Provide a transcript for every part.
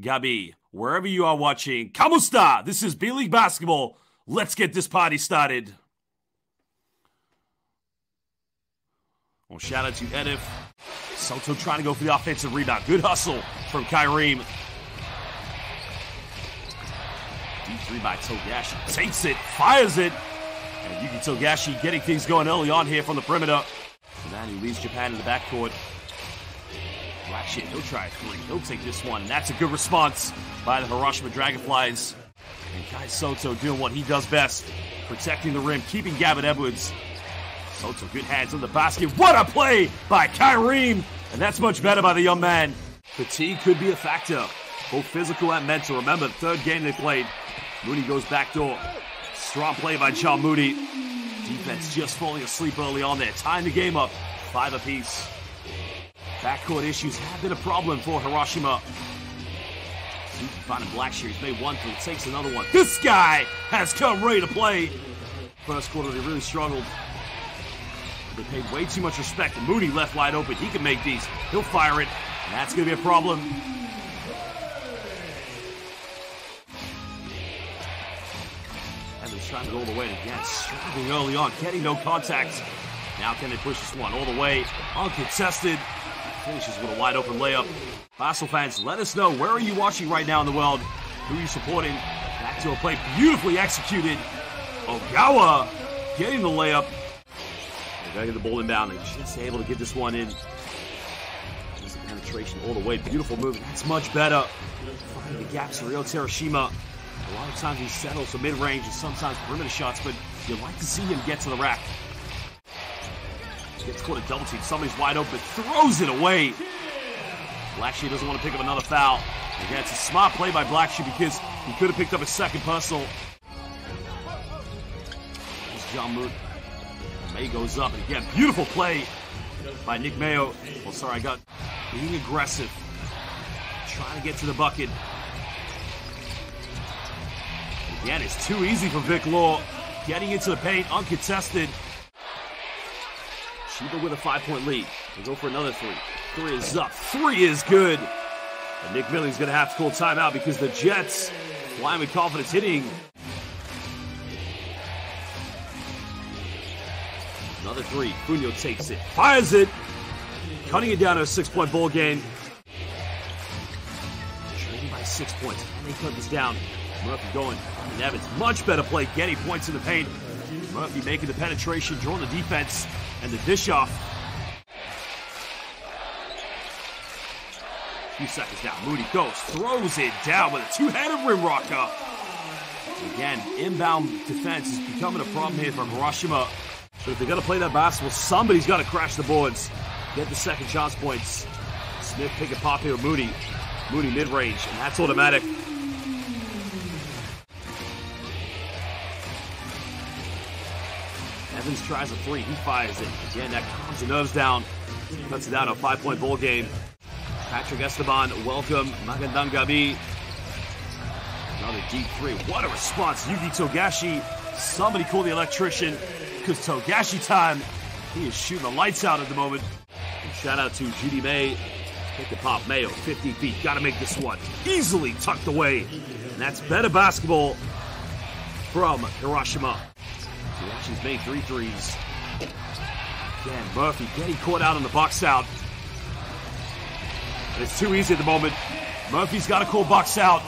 Gabi, wherever you are watching, kamusta? This is B-League Basketball. Let's get this party started. Well, shout out to Edif. Sotto trying to go for the offensive rebound. Good hustle from Kyrim. D3 by Togashi. Takes it, fires it. And Yuki Togashi getting things going early on here from the perimeter. Susanoo leads Japan in the backcourt. Blackshear, he'll try a three. He'll take this one. That's a good response by the Hiroshima Dragonflies. And Kai Sotto doing what he does best. Protecting the rim, keeping Gavin Edwards. Sotto, good hands on the basket. What a play by Kyrim! And that's much better by the young man. Fatigue could be a factor, both physical and mental. Remember, the third game they played. Mooney goes backdoor. Strong play by John Moody. Defense just falling asleep early on there. Tying the game up, 5 apiece. Backcourt issues have been a problem for Hiroshima. Finding Blackshear, he's made one three, takes another one. This guy has come ready to play. First quarter, they really struggled. They paid way too much respect. And Mooney left wide open. He can make these. He'll fire it. And that's going to be a problem. And they're trying to go all the way again. Struggling early on. Getting no contacts. Now can they push this one all the way? Uncontested. Finishes with a wide open layup. Basel fans, let us know, where are you watching right now in the world? Who are you supporting? Back to a play. Beautifully executed. Ogawa getting the layup. They gotta get the ball inbound. They're just able to get this one in. There's a penetration all the way. Beautiful move. That's much better. Finding the gaps for Ryota Terashima. A lot of times he settles for mid-range and sometimes perimeter shots, but you'd like to see him get to the rack. Gets caught a double team. Somebody's wide open. Throws it away. Blackshear doesn't want to pick up another foul. Again, it's a smart play by Blackshear because he could have picked up a second personal. It's John Moody. May goes up. And again, beautiful play by Nick Mayo. Well, sorry, I got being aggressive. Trying to get to the bucket. Again, it's too easy for Vic Law. Getting into the paint uncontested. Chiba with a 5-point lead. They go for another three. Three is up. Three is good. And Nick Milley's going to have to call timeout because the Jets flying with confidence, hitting. Another three. Cunio takes it. Fires it. Cutting it down to a 6-point ball game. Trading by 6 points. And they cut this down. Murphy going. And Evans, much better play. Getting points in the paint. Murphy making the penetration, drawing the defense, and the dish off. A few seconds down. Moody goes, throws it down with a two-handed rim rocker. Again, inbound defense is becoming a problem here for Hiroshima. So if they're going to play that basketball, somebody's got to crash the boards. Get the second chance points. Smith pick and pop here with Moody. Moody mid-range, and that's automatic. Evans tries a three. He fires it. Again, that calms the nerves down. Cuts it down to a 5-point ball game. Patrick Esteban, welcome. Magandang Gabi. Another deep three. What a response. Yuki Togashi. Somebody call the electrician because Togashi time. He is shooting the lights out at the moment. And shout out to Judy May. Pick the pop. Mayo, 50 feet. Got to make this one. Easily tucked away. And that's better basketball from Hiroshima. She's made 3 threes. Again, Murphy getting caught out on the box out. And it's too easy at the moment. Murphy's got a cool box out.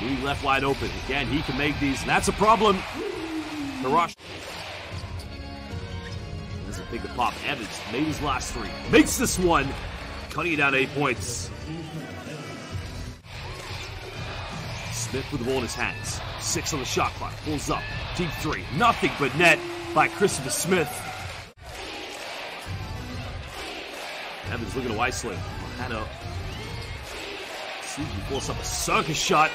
Moody left wide open. Again, he can make these, and that's a problem. Hiroshima. There's a bigger pop. Evans made his last three. Makes this one. Cutting it down to 8 points. Smith with the ball in his hands. 6 on the shot clock. Pulls up. Deep three. Nothing but net by Christopher Smith. Evans looking to isolate. Montana. Suji pulls up a circus shot.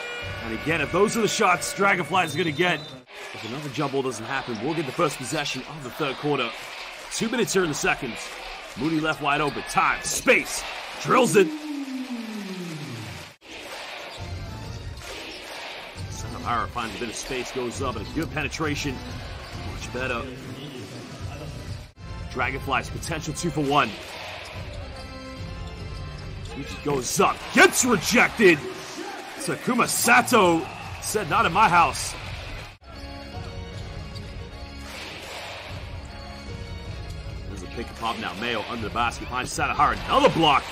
And again, if those are the shots Dragonflies are going to get, if another jump ball doesn't happen, we'll get the first possession of the third quarter. 2 minutes here in the second. Moody left wide open. Time. Space. Drills it. Satohara finds a bit of space, goes up, and a good penetration. Much better. Dragonflies, potential 2 for 1. Fuji goes up, gets rejected. Takuma Sato said, not in my house. There's a pick and pop now. Mayo under the basket, finds Satohara, another block.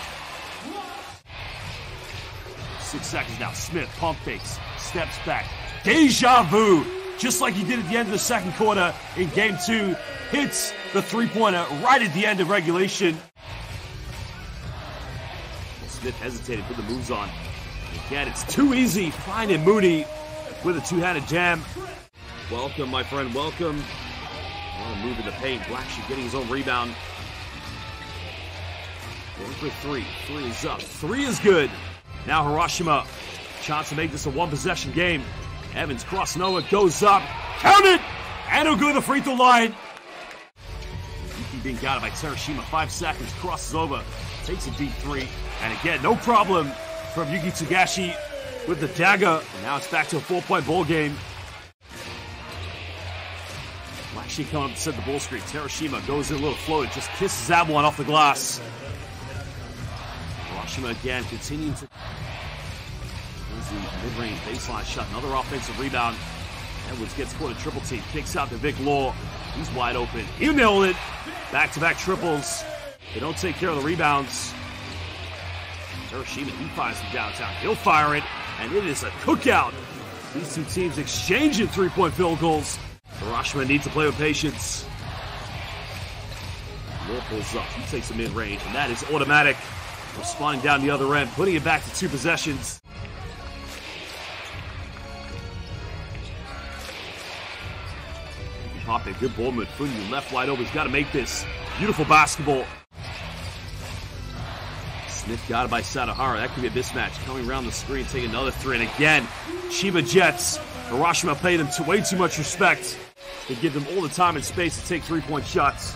6 seconds now. Smith pump fakes, steps back. Deja vu, just like he did at the end of the second quarter in Game 2. Hits the three-pointer right at the end of regulation. Smith hesitated, put the moves on. Again, it's too easy. Finding Mooney with a two-handed jam. Welcome, my friend, welcome. On a move in the paint. Blackshear getting his own rebound. Going for three. Three is up. Three is good. Now Hiroshima, chance to make this a one-possession game. Evans crossing over, goes up, count it, and he'll go to the free throw line. Yuki being guarded by Terashima, 5 seconds, crosses over, takes a deep three, and again, no problem from Yuki Togashi with the dagger. And now it's back to a four-point ball game. Blackshear coming up to set the ball screen. Terashima goes in a little floater, just kisses that one off the glass. Hiroshima again, continuing to... There's the mid-range baseline shot, another offensive rebound. Edwards gets caught a triple team, kicks out to Vic Law. He's wide open, he'll nail it. Back-to-back triples. They don't take care of the rebounds. Terashima, he fires from downtown. He'll fire it, and it is a cookout. These two teams exchanging three-point field goals. Hiroshima needs to play with patience. Law pulls up, he takes the mid-range, and that is automatic. Responding down the other end, putting it back to two possessions. Pop a good ball move. Fuji left wide open. He's got to make this. Beautiful basketball. Smith got it by Satohara. That could be a mismatch. Coming around the screen, take another three. And again, Chiba Jets. Hiroshima paid them way too much respect. They give them all the time and space to take three-point shots.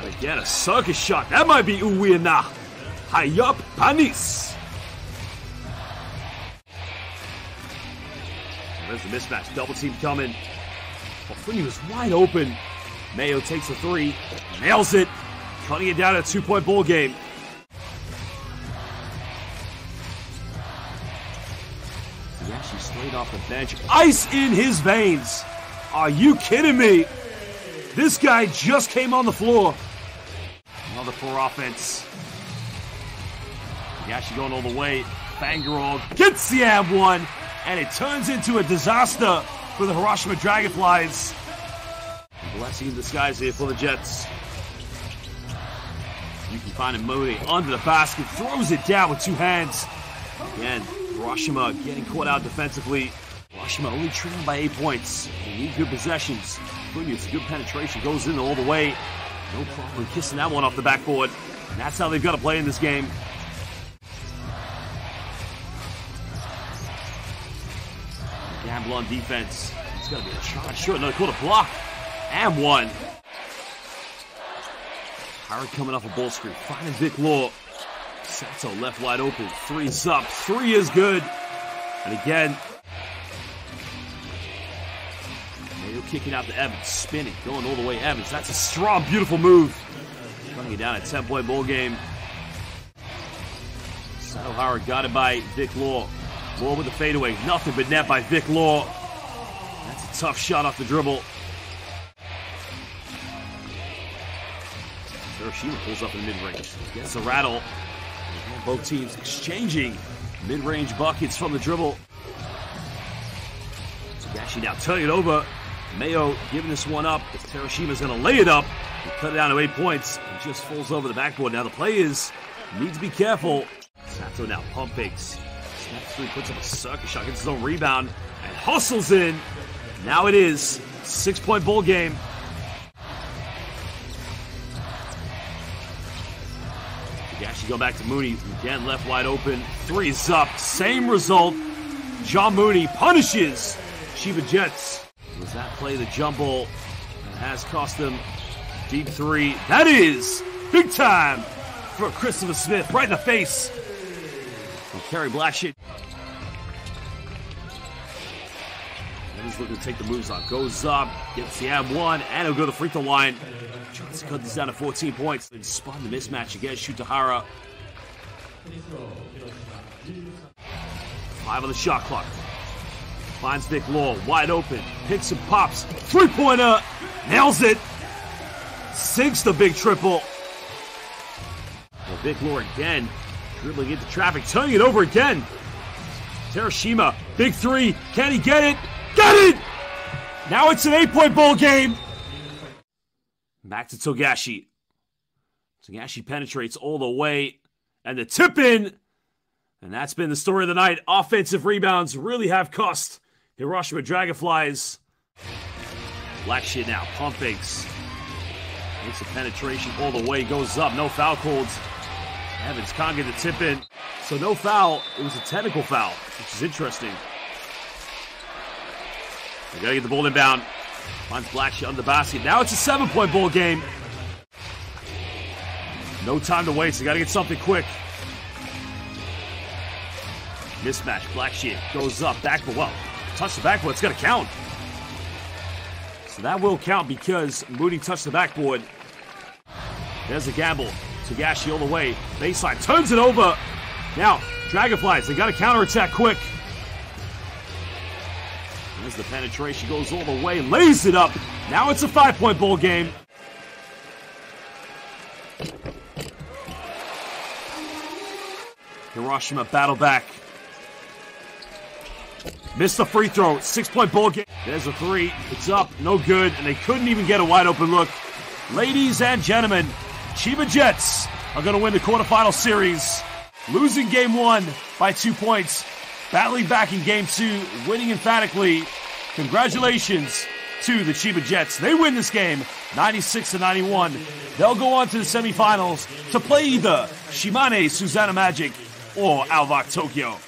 And again, a circus shot. That might be Uwina. High up, Panis. There's the mismatch. Double team coming. Fuji was wide open. Mayo takes a three. Nails it. Cutting it down at a two-point ball game. He actually straight off the bench. Ice in his veins. Are you kidding me? This guy just came on the floor. Another poor offense. Yashi going all the way. Bangerall gets the ab one, and it turns into a disaster for the Hiroshima Dragonflies. Blessing in disguise here for the Jets. You can find him Mooney under the basket, throws it down with two hands. Again, Hiroshima getting caught out defensively. Hiroshima only trailing by 8 points. They need good possessions. It's a good penetration, goes in all the way. No problem kissing that one off the backboard. And that's how they've got to play in this game. Gamble on defense. It's going to be a charge. Sure, another quarter block. And one. Howard coming off a ball screen. Finding Vic Law. Sato left wide open. Three's up. Three is good. And again, kicking out to Evans, spinning, going all the way. Evans, that's a strong, beautiful move. Running it down at 10-point ball game. Satohara got it by Vic Law. Law with the fadeaway, nothing but net by Vic Law. That's a tough shot off the dribble. Terashima pulls up in the mid-range, gets a rattle. Both teams exchanging mid-range buckets from the dribble. Togashi now turning it over. Mayo giving this one up. Terashima's going to lay it up. He cut it down to 8 points. He just falls over the backboard. Now the play is, need to be careful. Sato now pump fakes. Snaps three, puts up a circus shot, gets his own rebound, and hustles in. Now it is 6-point ball game. Togashi go back to Mooney. Again, left wide open. Three's up. Same result. John Mooney punishes Chiba Jets. Does that play the jump ball that has cost them deep three? That is big time for Christopher Smith, right in the face. And Kerry Blackshear. And he's looking to take the moves on. Goes up, gets the ab one, and he'll go to the free throw line. Tries to cut this down to 14 points. And spun the mismatch against Shoot Tahara. 5 on the shot clock. Finds Vic Law, wide open. Picks and pops. Three-pointer. Nails it. Sinks the big triple. Well, Vic Law again. Dribbling into traffic. Turning it over again. Terashima. Big three. Can he get it? Got it! Now it's an 8-point ball game. Back to Togashi. Togashi penetrates all the way. And the tip-in. And that's been the story of the night. Offensive rebounds really have cost Hiroshima Dragonflies. Blackshear now, pump fakes. Makes a penetration all the way, goes up. No foul called. Evans can't get the tip in. So no foul. It was a technical foul, which is interesting. They gotta get the ball inbound. Finds Blackshear under the basket. Now it's a 7-point ball game. No time to waste. They gotta get something quick. Mismatch, Blackshear goes up, back, but well, touch the backboard, it's going to count. So that will count because Mooney touched the backboard. There's a gamble, Togashi all the way, baseline, turns it over. Now, Dragonflies, they got to counterattack quick. There's the penetration, goes all the way, lays it up. Now it's a 5-point ball game. Hiroshima battle back. Missed the free throw, 6-point ball game. There's a three, it's up, no good, and they couldn't even get a wide open look. Ladies and gentlemen, Chiba Jets are gonna win the quarterfinal series. Losing game one by 2 points, battling back in game two, winning emphatically. Congratulations to the Chiba Jets. They win this game, 96-91. They'll go on to the semifinals to play either Shimane Susanoo Magic or Alvark Tokyo.